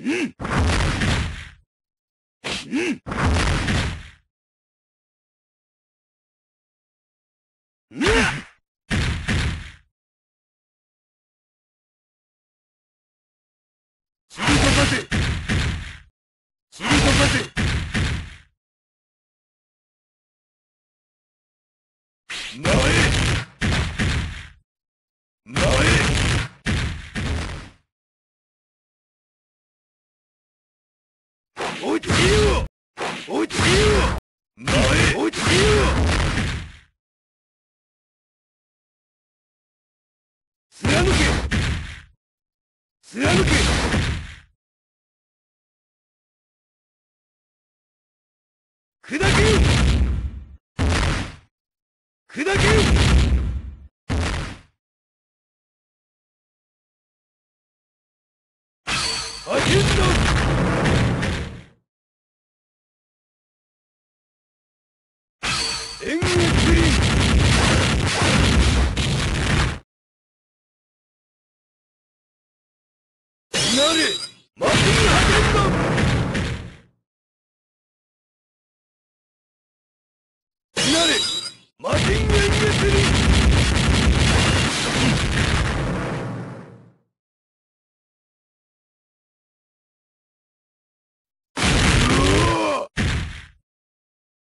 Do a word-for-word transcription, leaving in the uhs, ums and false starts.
砕け砕けアヒュッド援軍クリーン なれ待て